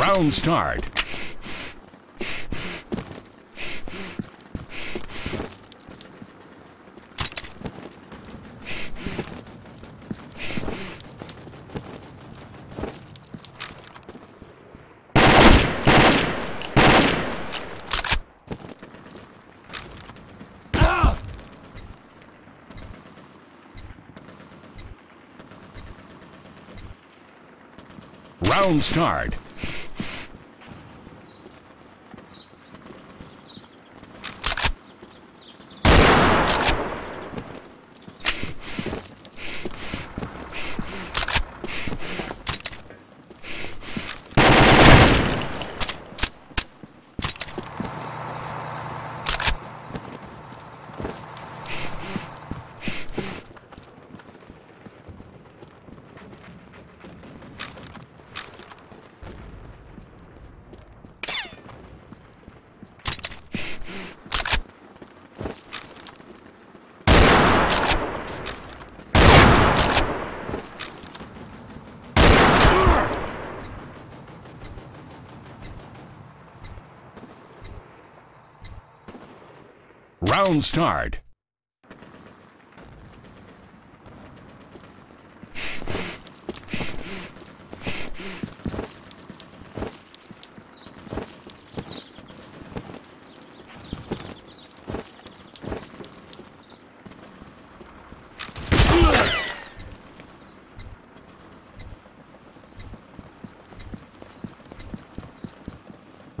Round start. Round start. Round start.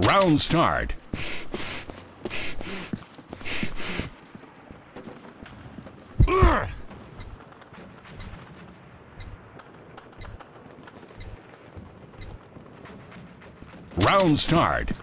Round start. Round start. Round start.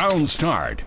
Round start.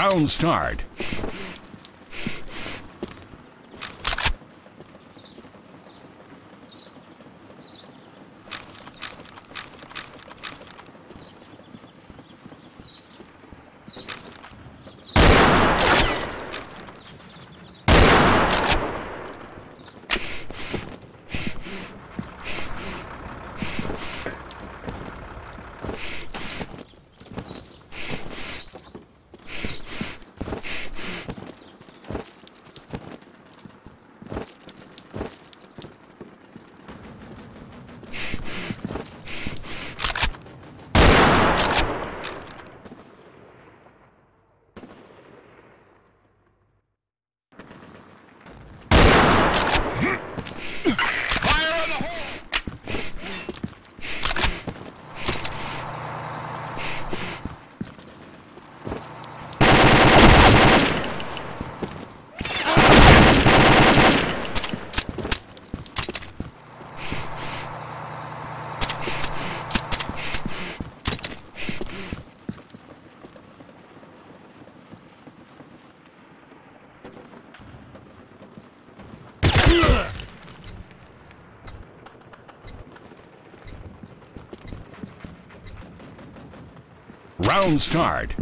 Round start. Round start.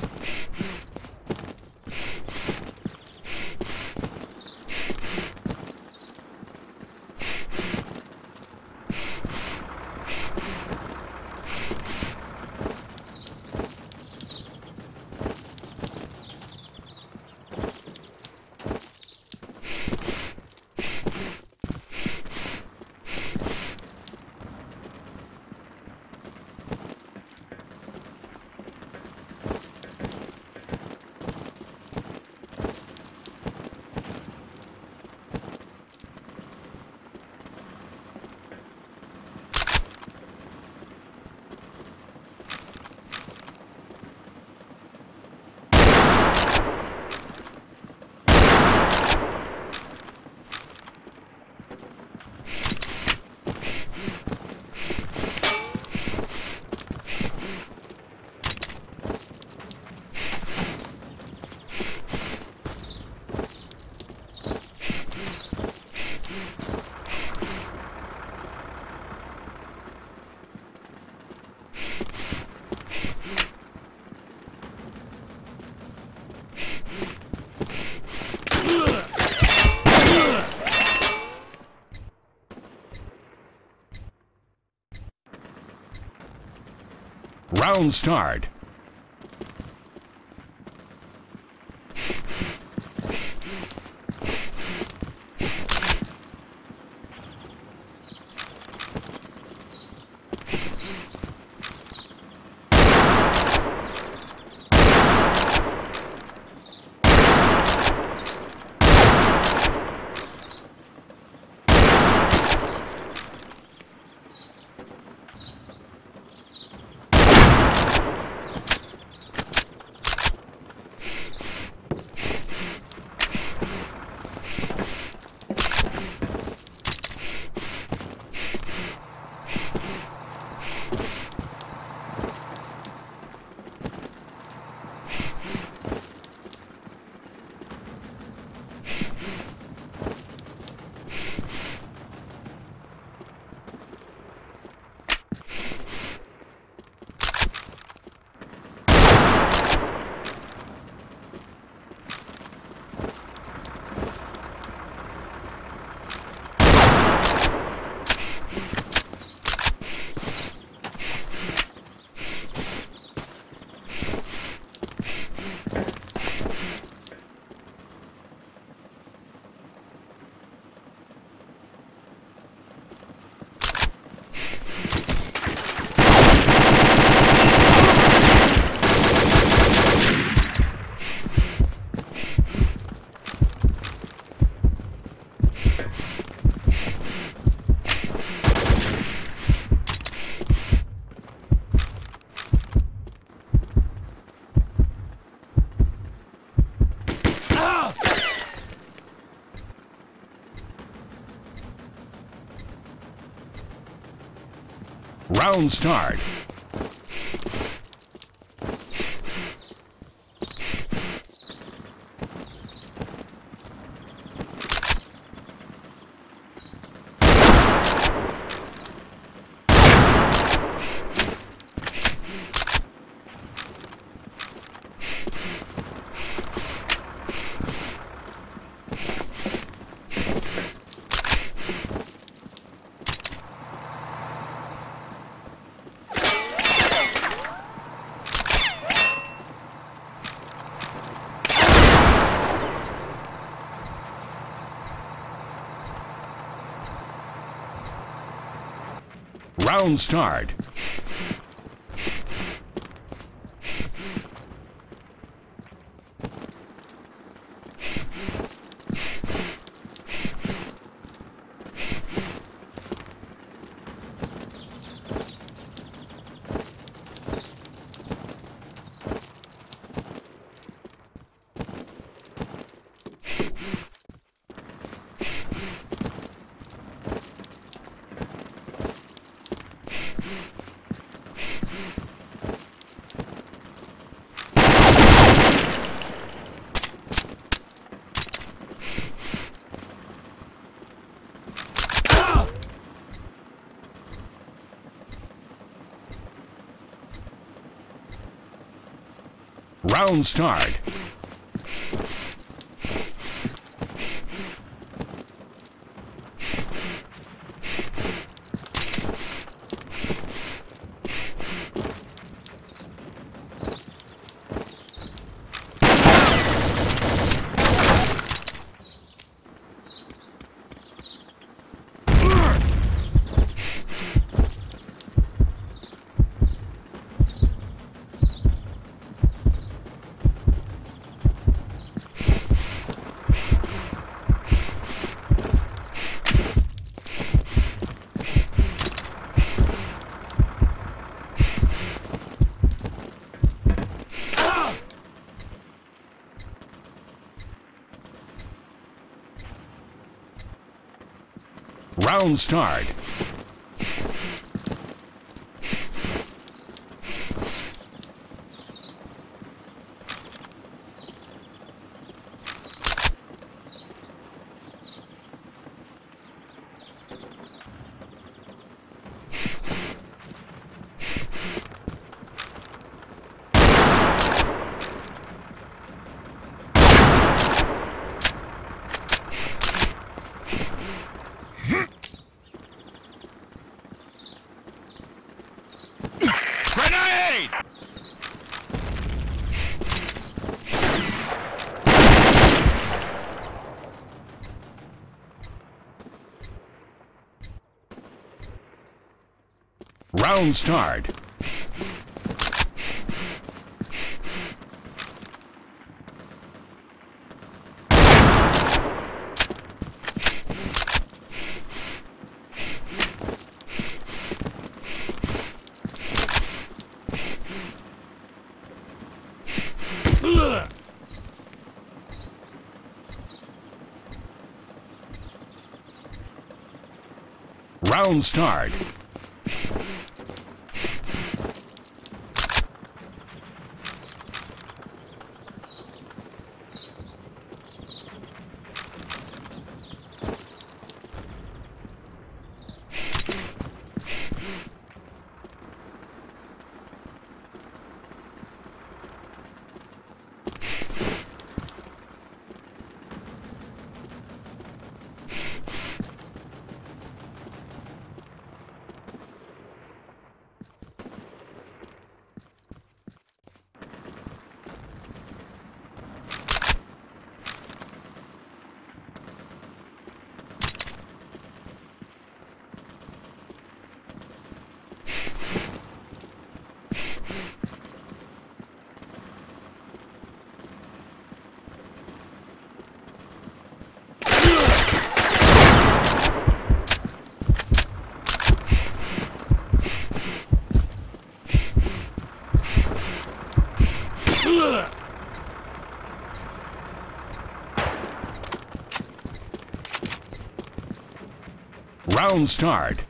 Round start. Round start. Round start. Round start. Round start. Round start. Round start. Round start.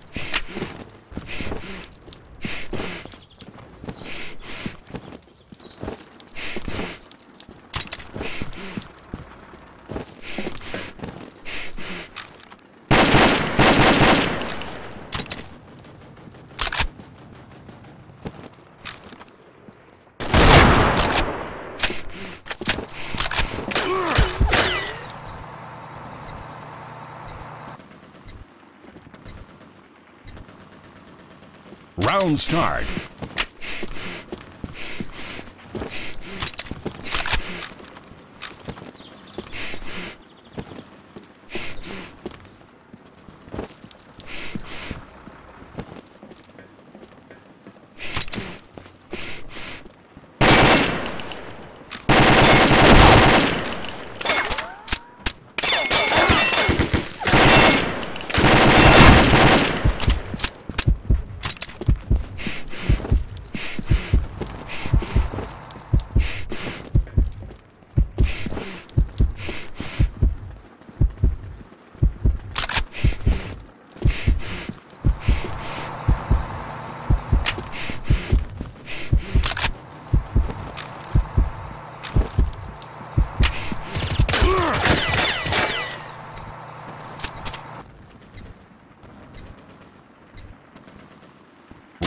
Round start. Round start.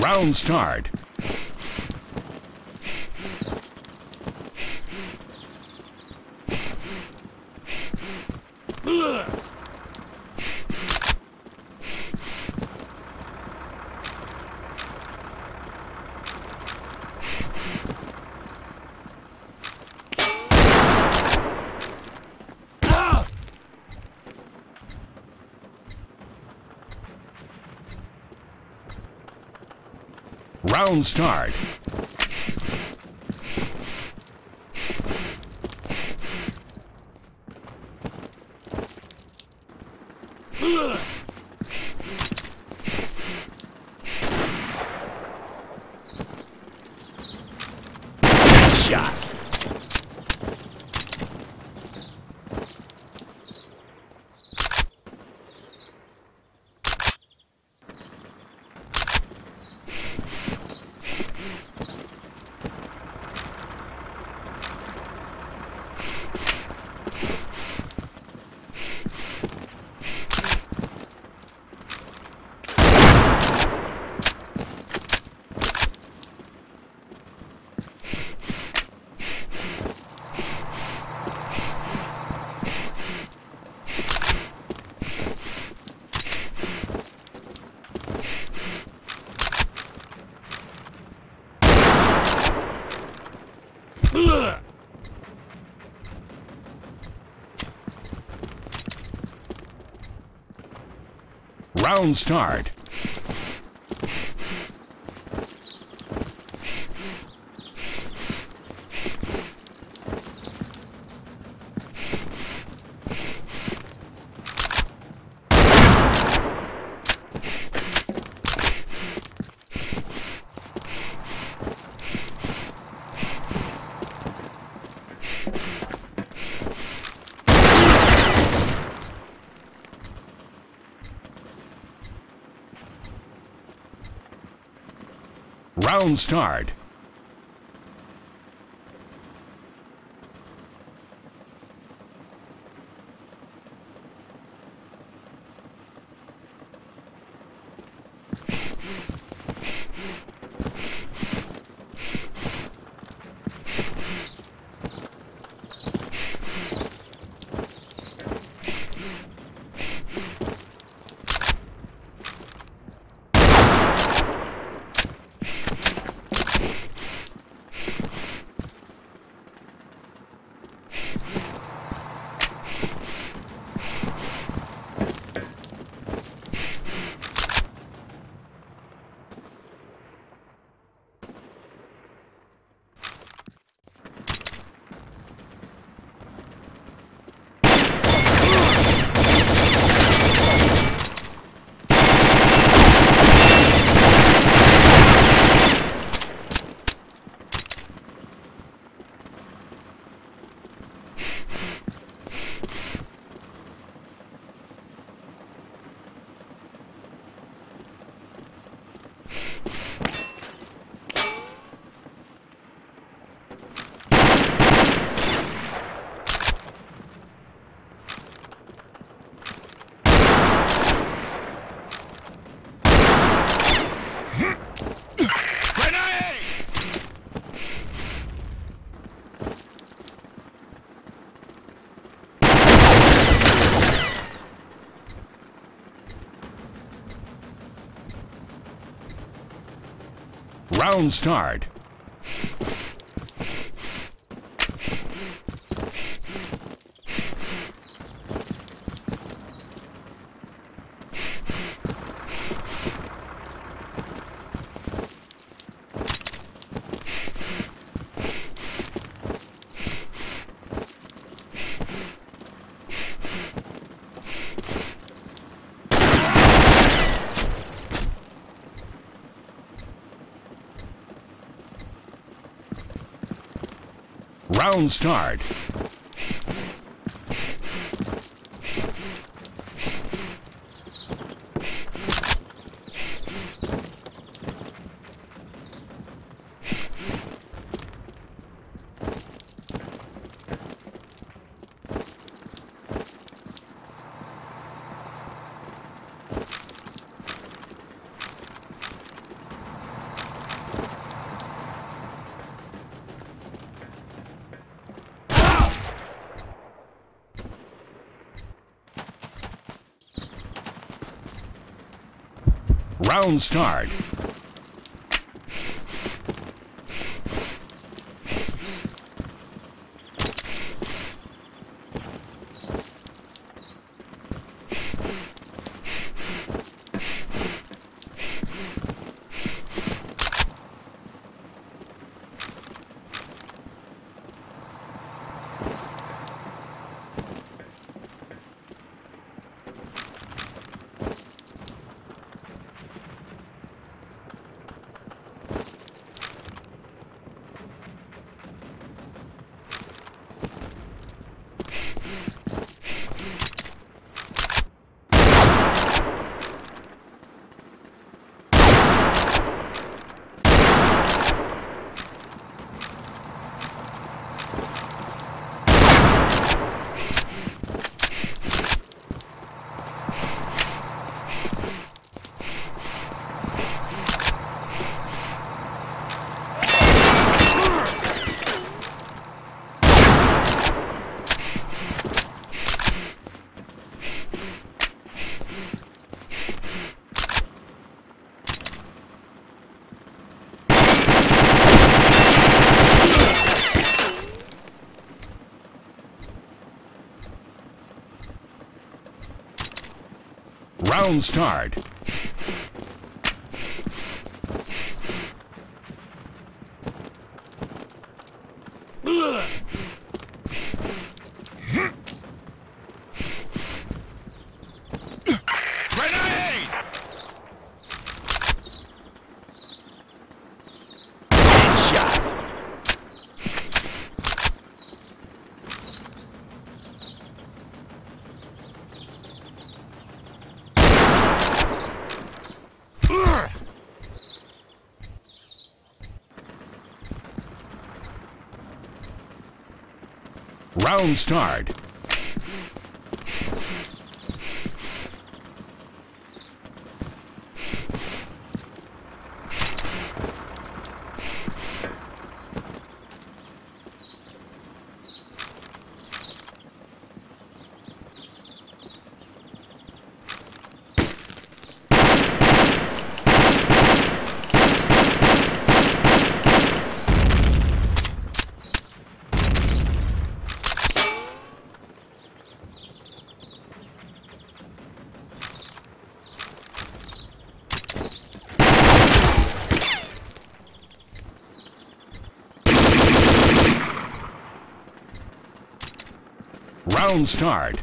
Round start. Shot. Round start. Round start. Round start. Round start. Round start. Round start. Round start. Round start.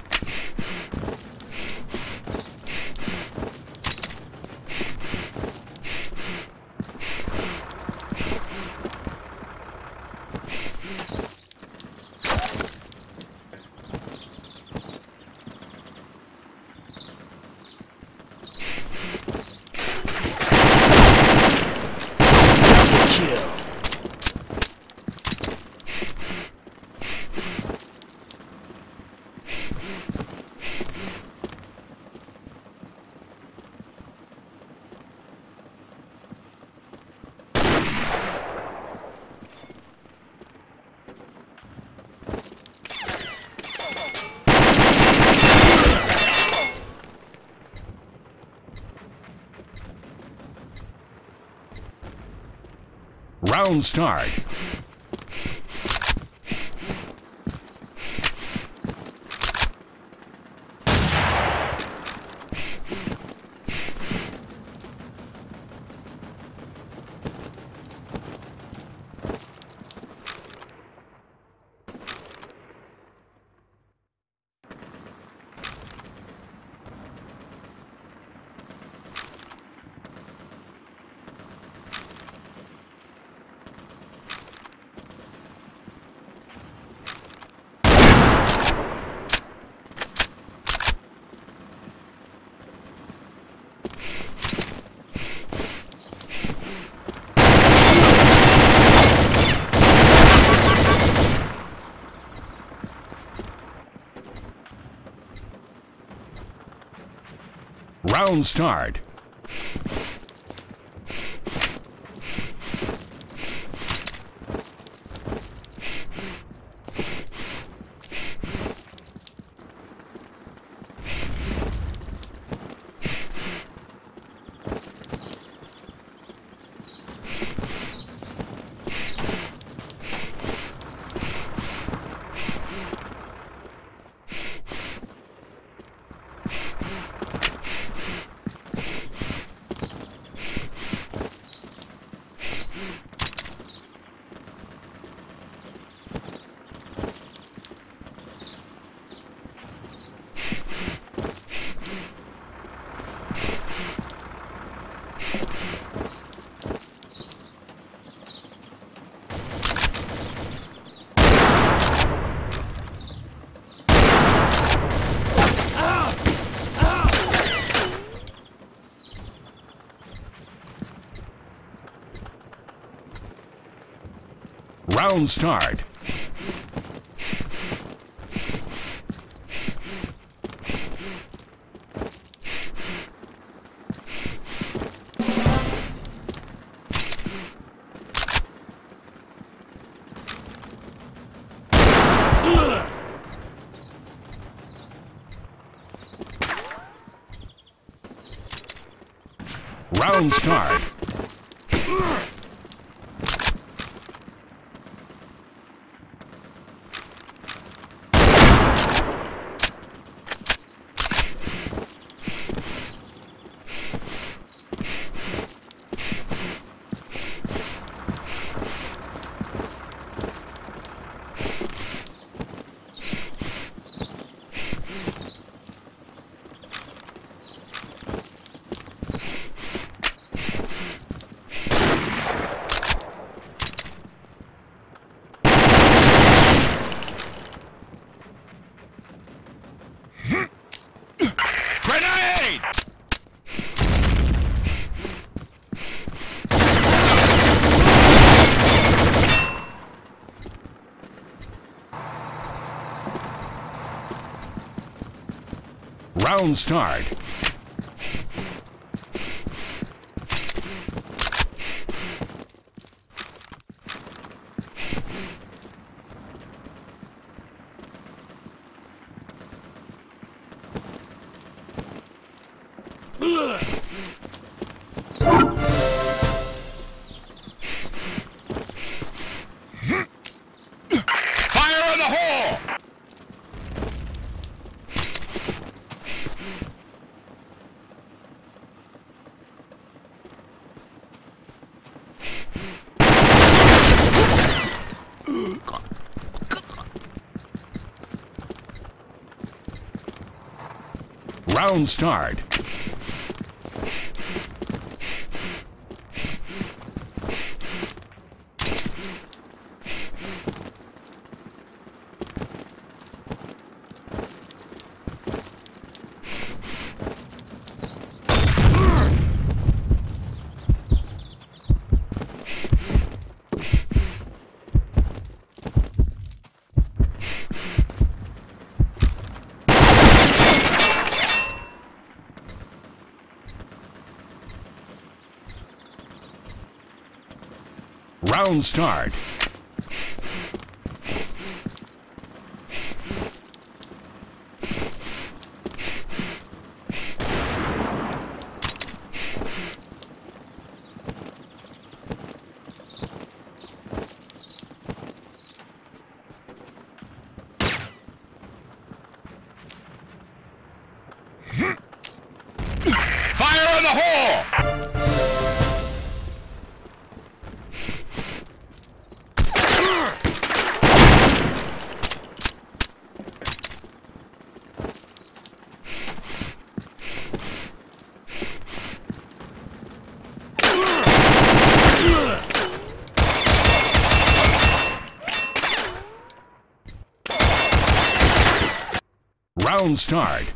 Round start. Round start. Round start. Round start. Round start. Round start. Round start. Fire in the hole! Round start. Round start.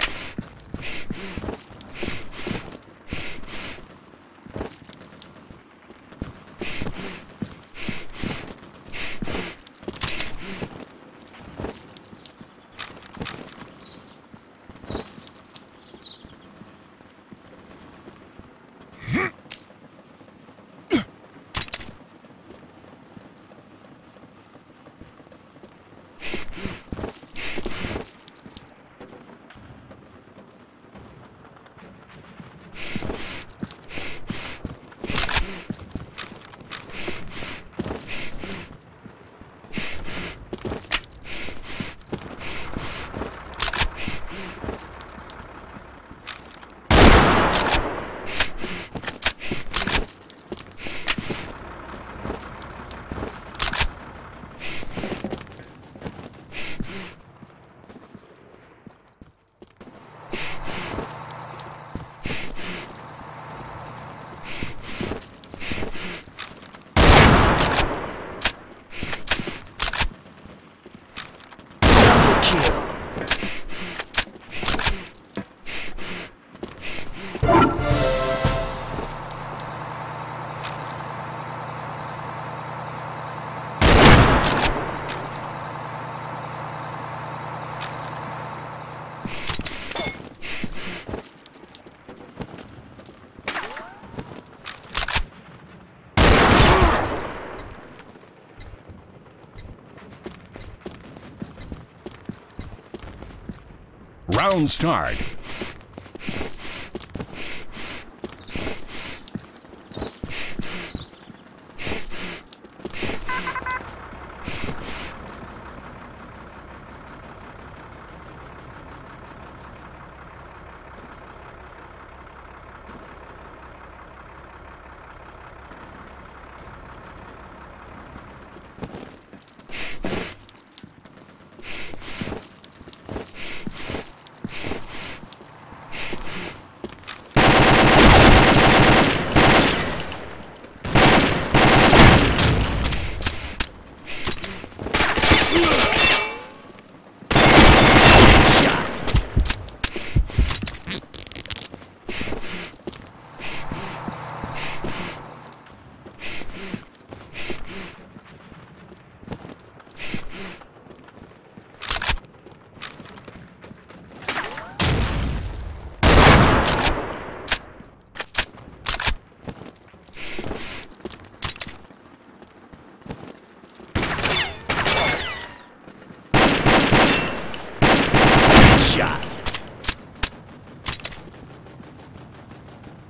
Round start.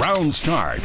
Round start.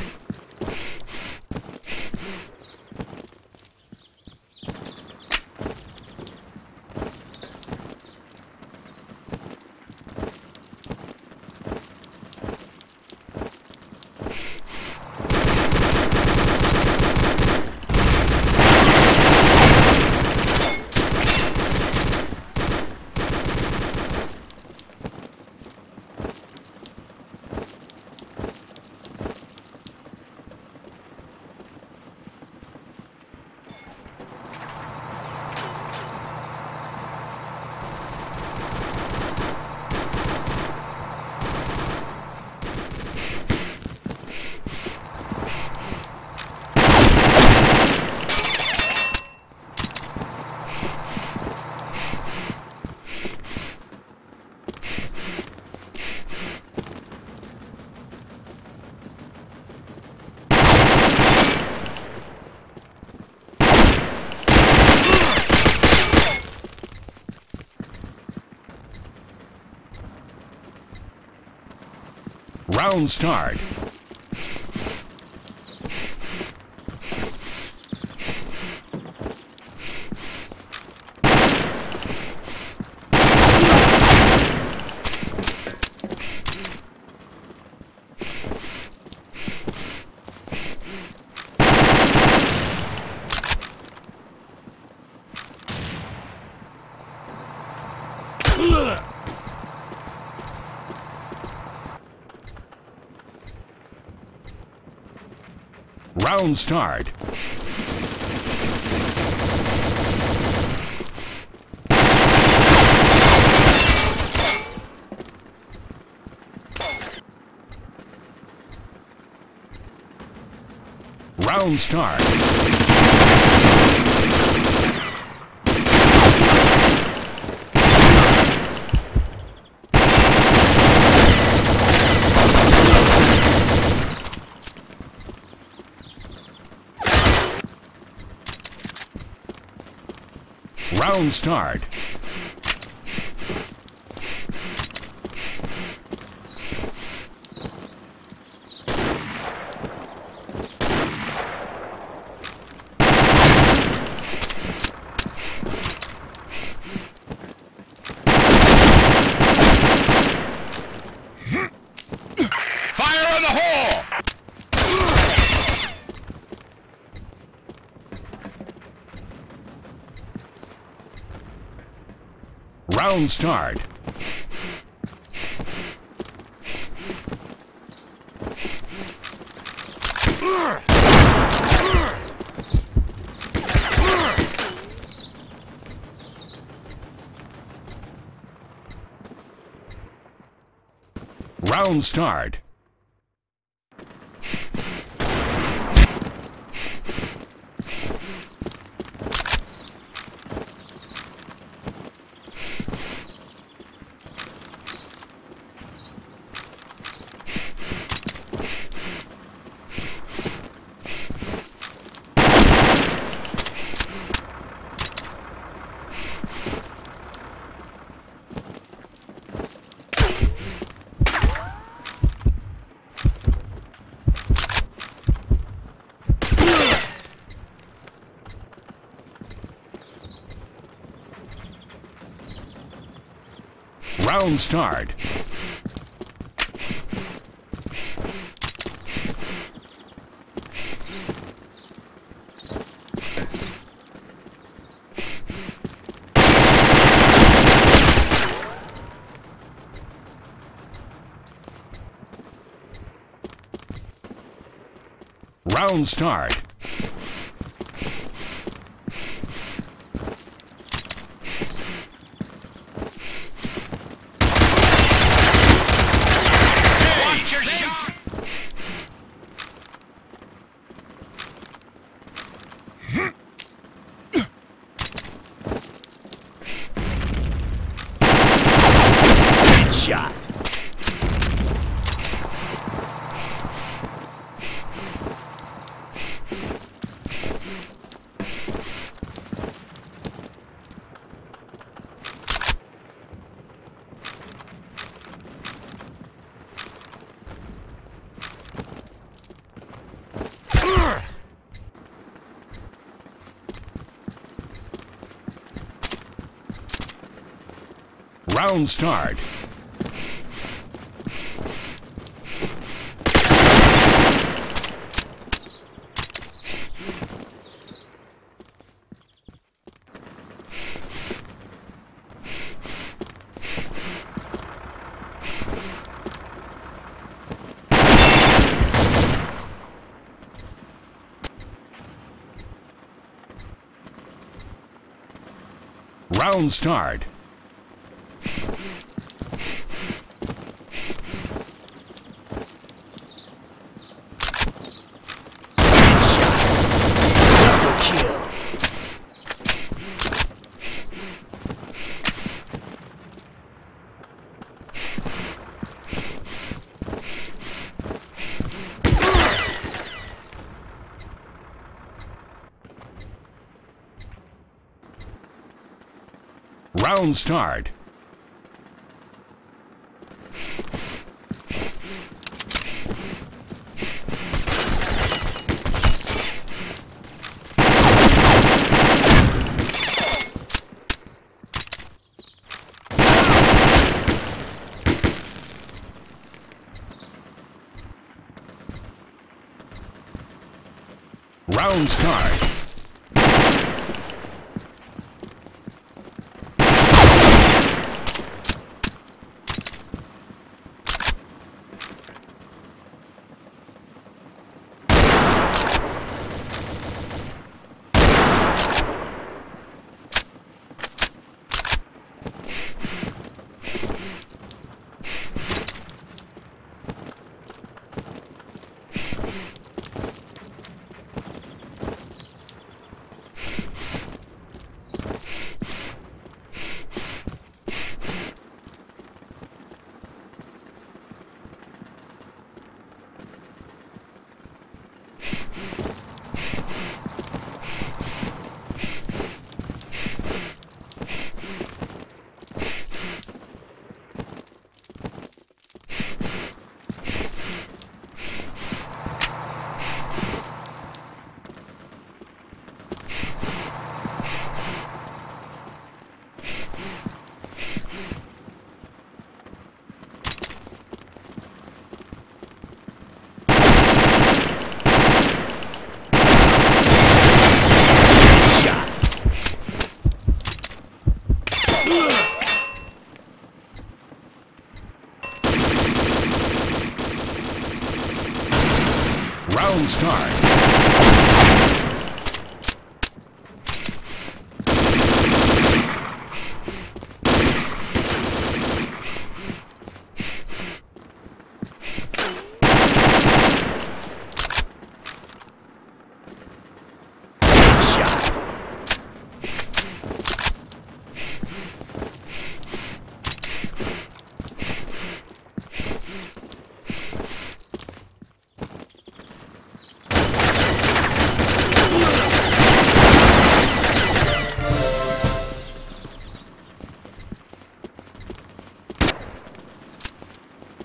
Round start. Round start. Round start. Round start. Round start. Round start. Round start. Round start. Round start. Round start. Round start. Round start.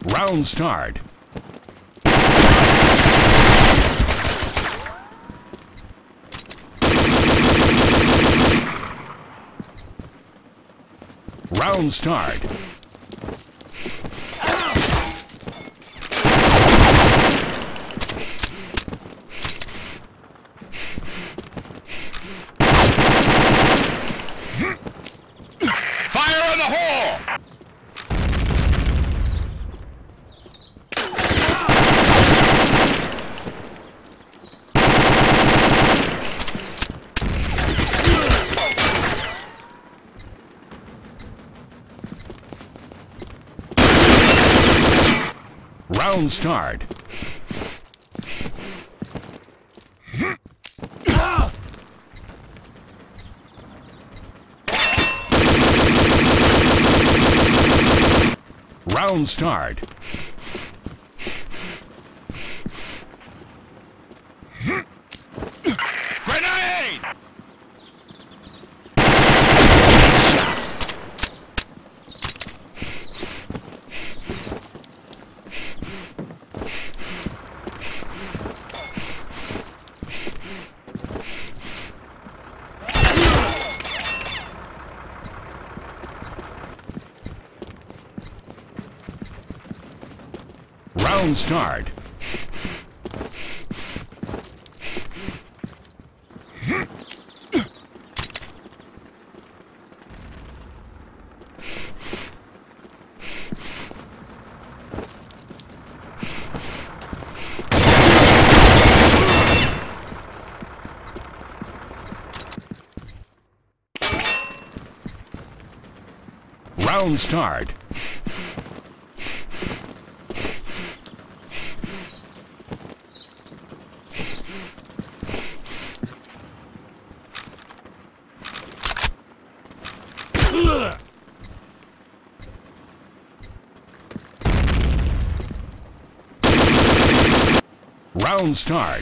Round start. Round start. Round start. Fire in the hole! Round start. Round start. Round start. Round start. Round start.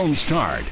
Round start.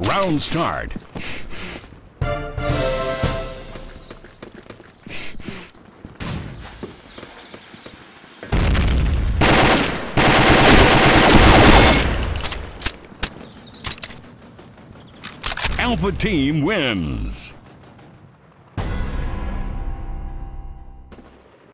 Round start. Round start. Alpha team wins.